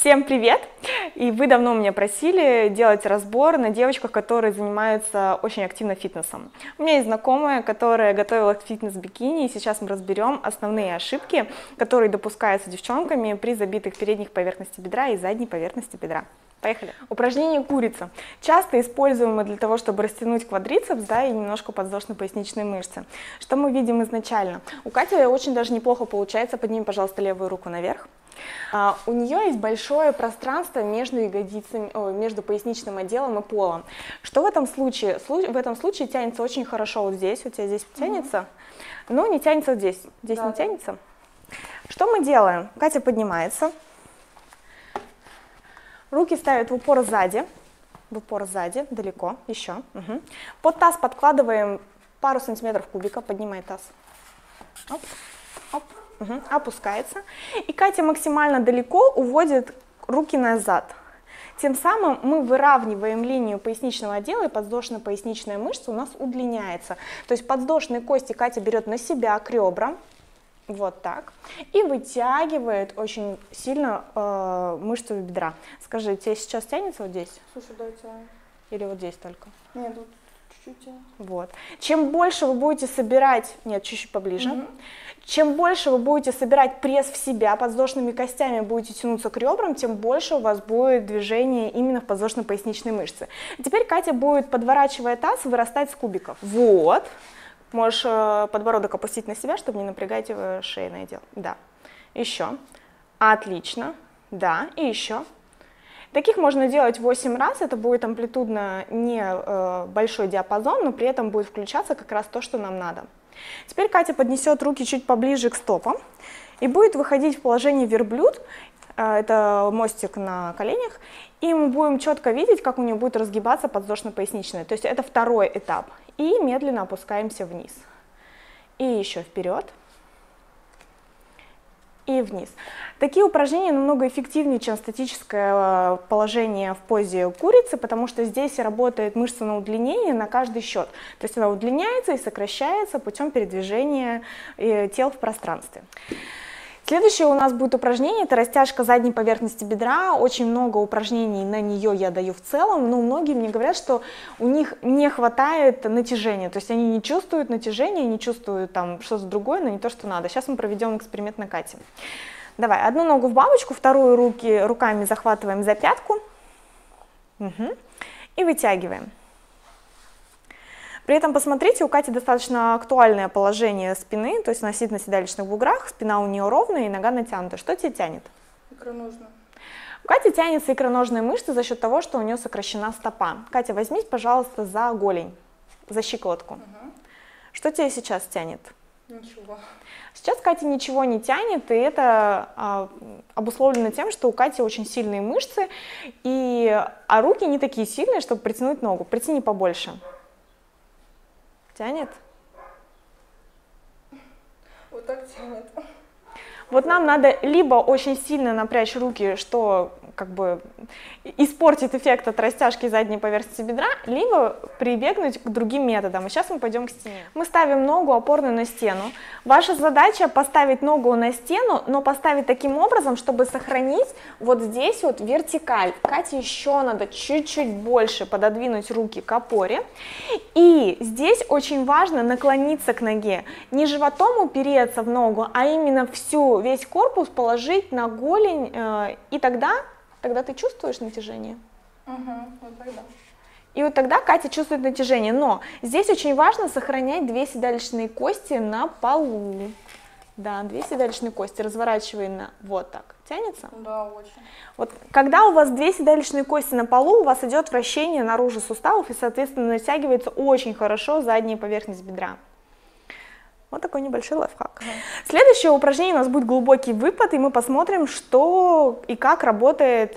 Всем привет! И вы давно меня просили делать разбор на девочках, которые занимаются очень активно фитнесом. У меня есть знакомая, которая готовила фитнес-бикини, и сейчас мы разберем основные ошибки, которые допускаются девчонками при забитых передних поверхности бедра и задней поверхности бедра. Поехали. Упражнение курица. Часто используемое для того, чтобы растянуть квадрицепс, да, и немножко подвздошно-поясничные мышцы. Что мы видим изначально? У Кати очень даже неплохо получается. Подними, пожалуйста, левую руку наверх. У нее есть большое пространство между ягодицами, между поясничным отделом и полом. Что в этом случае? В этом случае тянется очень хорошо вот здесь. У тебя здесь тянется, но не тянется вот здесь. Здесь да, не тянется. Что мы делаем? Катя поднимается. Руки ставят в упор сзади, далеко, еще. Угу. Под таз подкладываем пару сантиметров кубика, поднимай таз. Оп, оп, угу. Опускается. И Катя максимально далеко уводит руки назад. Тем самым мы выравниваем линию поясничного отдела, и подвздошно-поясничная мышца у нас удлиняется. То есть подвздошные кости Катя берет на себя к ребрам. Вот так. И вытягивает очень сильно мышцу бедра. Скажи, тебе сейчас тянется вот здесь? Слушай, да, тянет. Или вот здесь только? Нет, тут чуть-чуть тянет. Вот. Чем больше вы будете собирать... Нет, чуть-чуть поближе. Угу. Чем больше вы будете собирать пресс в себя, подвздошными костями будете тянуться к ребрам, тем больше у вас будет движение именно в подвздошно-поясничной мышце. Теперь Катя будет, подворачивая таз, вырастать с кубиков. Вот. Можешь подбородок опустить на себя, чтобы не напрягать его шейное отдел. Да. Еще. Отлично. Да. И еще. Таких можно делать 8 раз. Это будет амплитудно небольшой диапазон, но при этом будет включаться как раз то, что нам надо. Теперь Катя поднесет руки чуть поближе к стопам и будет выходить в положение верблюд. Это мостик на коленях. И мы будем четко видеть, как у нее будет разгибаться подвздошно-поясничная. То есть это второй этап. И медленно опускаемся вниз. И еще вперед. И вниз. Такие упражнения намного эффективнее, чем статическое положение в позе курицы, потому что здесь работает мышца на удлинение на каждый счет. То есть она удлиняется и сокращается путем передвижения тел в пространстве. Следующее у нас будет упражнение, это растяжка задней поверхности бедра. Очень много упражнений на нее я даю в целом, но многие мне говорят, что у них не хватает натяжения, то есть они не чувствуют натяжения, не чувствуют там что-то другое, но не то, что надо. Сейчас мы проведем эксперимент на Кате. Давай, одну ногу в бабочку, вторую руками захватываем за пятку, угу, и вытягиваем. При этом посмотрите, у Кати достаточно актуальное положение спины, то есть она сидит на седалищных буграх, спина у нее ровная и нога натянута. Что тебя тянет? Икроножная. У Кати тянется икроножные мышцы за счет того, что у нее сокращена стопа. Катя, возьмись, пожалуйста, за голень, за щиколотку. Угу. Что тебя сейчас тянет? Ничего. Сейчас Катя ничего не тянет, и это обусловлено тем, что у Кати очень сильные мышцы, а руки не такие сильные, чтобы притянуть ногу. Притяни побольше. Тянет? Вот так тянет. Вот нам надо либо очень сильно напрячь руки, что как бы испортит эффект от растяжки задней поверхности бедра, либо прибегнуть к другим методам. И сейчас мы пойдем к стене. Мы ставим ногу опорную на стену. Ваша задача поставить ногу на стену, но поставить таким образом, чтобы сохранить вот здесь вот вертикаль. Кате еще надо чуть-чуть больше пододвинуть руки к опоре. И здесь очень важно наклониться к ноге. Не животом упереться в ногу, а именно весь корпус положить на голень, и тогда ты чувствуешь натяжение? Угу, вот тогда. И вот тогда Катя чувствует натяжение, но здесь очень важно сохранять две седалищные кости на полу. Да, две седалищные кости, разворачивай на вот так. Тянется? Да, очень. Вот когда у вас две седалищные кости на полу, у вас идет вращение наружу суставов и, соответственно, натягивается очень хорошо задняя поверхность бедра. Вот такой небольшой лайфхак. Следующее упражнение у нас будет глубокий выпад, и мы посмотрим, что и как работает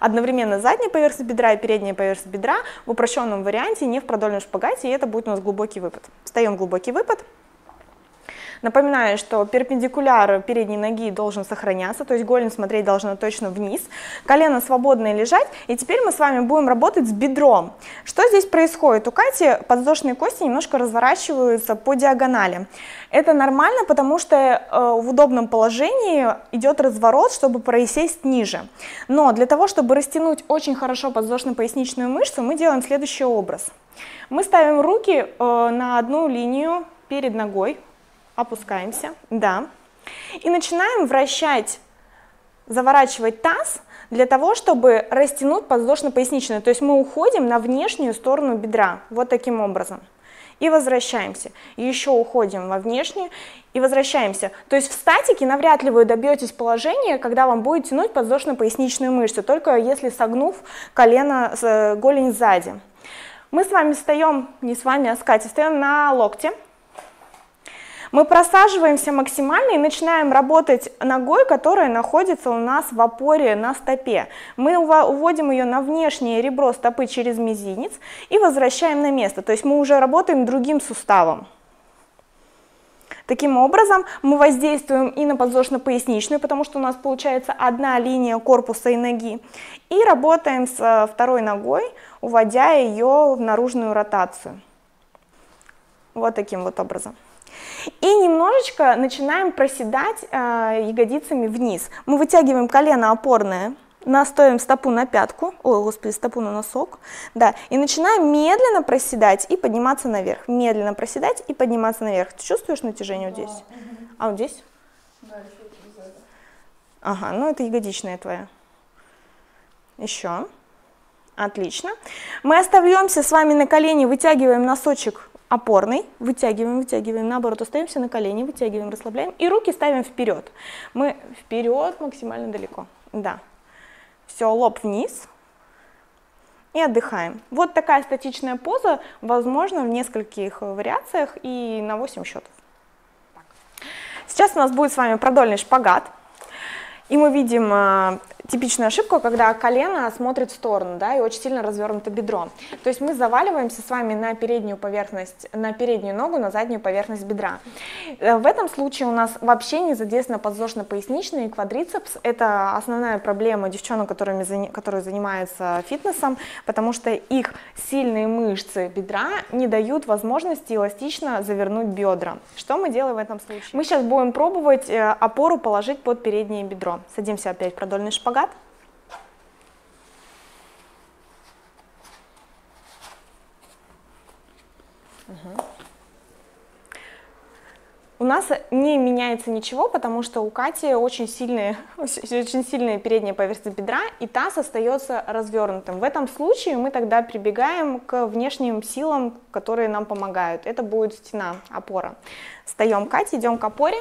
одновременно задняя поверхность бедра и передняя поверхность бедра в упрощенном варианте, не в продольном шпагате, и это будет у нас глубокий выпад. Встаем в глубокий выпад, Напоминаю, что перпендикуляр передней ноги должен сохраняться, то есть голень смотреть должна точно вниз, колено свободное лежать. И теперь мы с вами будем работать с бедром. Что здесь происходит? У Кати подвздошные кости немножко разворачиваются по диагонали. Это нормально, потому что в удобном положении идет разворот, чтобы просесть ниже. Но для того, чтобы растянуть очень хорошо подвздошно-поясничную мышцу, мы делаем следующий образ. Мы ставим руки на одну линию перед ногой, опускаемся, да, и начинаем вращать, заворачивать таз для того, чтобы растянуть подвздошно-поясничную. То есть мы уходим на внешнюю сторону бедра, вот таким образом. И возвращаемся, и еще уходим во внешнюю, и возвращаемся. То есть в статике навряд ли вы добьетесь положения, когда вам будет тянуть подвздошно-поясничную мышцу, только если согнув колено, голень сзади. Мы с вами встаем, не с вами, а с Катей, встаем на локте. Мы просаживаемся максимально и начинаем работать ногой, которая находится у нас в опоре на стопе. Мы уводим ее на внешнее ребро стопы через мизинец и возвращаем на место. То есть мы уже работаем другим суставом. Таким образом мы воздействуем и на подвздошно-поясничную, потому что у нас получается одна линия корпуса и ноги. И работаем с второй ногой, уводя ее в наружную ротацию. Вот таким вот образом. И немножечко начинаем проседать ягодицами вниз. Мы вытягиваем колено опорное, настроим стопу на пятку, ой, господи, стопу на носок, да, и начинаем медленно проседать и подниматься наверх. Медленно проседать и подниматься наверх. Ты чувствуешь натяжение вот здесь? А вот здесь? Да, ага, ну это ягодичная твоя. Еще. Отлично. Мы остаемся с вами на колени, вытягиваем носочек опорный, вытягиваем, вытягиваем, наоборот, остаемся на колени, вытягиваем, расслабляем, и руки ставим вперед. Мы вперед максимально далеко, да. Все, лоб вниз, и отдыхаем. Вот такая статичная поза, возможно, в нескольких вариациях и на 8 счетов. Сейчас у нас будет с вами продольный шпагат. И мы видим типичную ошибку, когда колено смотрит в сторону, да, и очень сильно развернуто бедро. То есть мы заваливаемся с вами на переднюю поверхность, на переднюю ногу, на заднюю поверхность бедра. В этом случае у нас вообще не задействована подвздошно-поясничная и квадрицепс. Это основная проблема девчонок, которые занимаются фитнесом, потому что их сильные мышцы бедра не дают возможности эластично завернуть бедра. Что мы делаем в этом случае? Мы сейчас будем пробовать опору положить под переднее бедро. Садимся опять в продольный шпагат. Угу. У нас не меняется ничего, потому что у Кати очень сильная передняя поверхность бедра, и таз остается развернутым. В этом случае мы тогда прибегаем к внешним силам, которые нам помогают. Это будет стена, опора. Встаем, Катя, идем к опоре.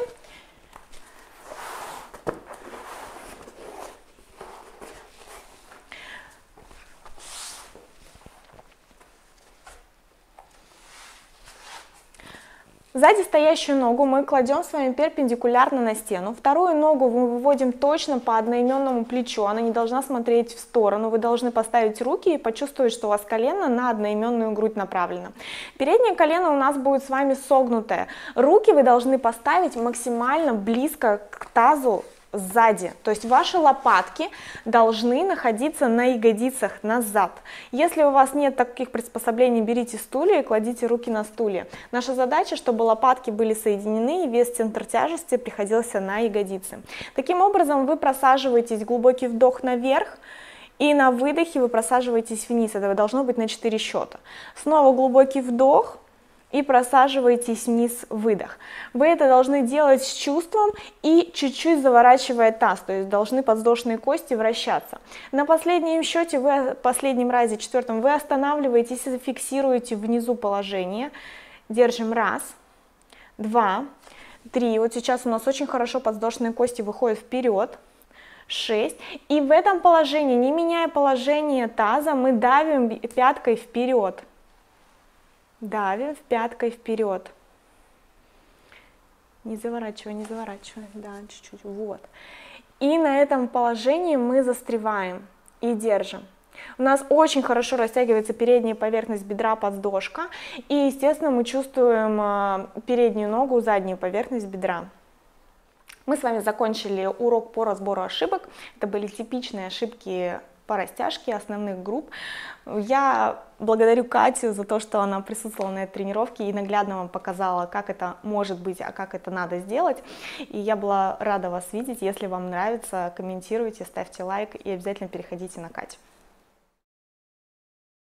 Сзади стоящую ногу мы кладем с вами перпендикулярно на стену. Вторую ногу мы выводим точно по одноименному плечу. Она не должна смотреть в сторону. Вы должны поставить руки и почувствовать, что у вас колено на одноименную грудь направлено. Переднее колено у нас будет с вами согнутое. Руки вы должны поставить максимально близко к тазу сзади. То есть ваши лопатки должны находиться на ягодицах, назад. Если у вас нет таких приспособлений, берите стулья и кладите руки на стулья. Наша задача, чтобы лопатки были соединены и весь центр тяжести приходился на ягодицы. Таким образом вы просаживаетесь, глубокий вдох наверх, и на выдохе вы просаживаетесь вниз. Это должно быть на 4 счета. Снова глубокий вдох. И просаживаетесь вниз, выдох. Вы это должны делать с чувством и чуть-чуть заворачивая таз, то есть должны подвздошные кости вращаться. На последнем счете, в последнем разе, четвертом, вы останавливаетесь и зафиксируете внизу положение. Держим раз, два, три. Вот сейчас у нас очень хорошо подвздошные кости выходят вперед. 6. И в этом положении, не меняя положение таза, мы давим пяткой вперед. Давим пяткой вперед. Не заворачивай, не заворачивай. Да, чуть-чуть. Вот. И на этом положении мы застреваем и держим. У нас очень хорошо растягивается передняя поверхность бедра, подвздошка, и, естественно, мы чувствуем переднюю ногу, заднюю поверхность бедра. Мы с вами закончили урок по разбору ошибок. Это были типичные ошибки по растяжке основных групп. Я благодарю Катю за то, что она присутствовала на этой тренировке и наглядно вам показала, как это может быть, а как это надо сделать. И я была рада вас видеть. Если вам нравится, комментируйте, ставьте лайк и обязательно переходите на Катю.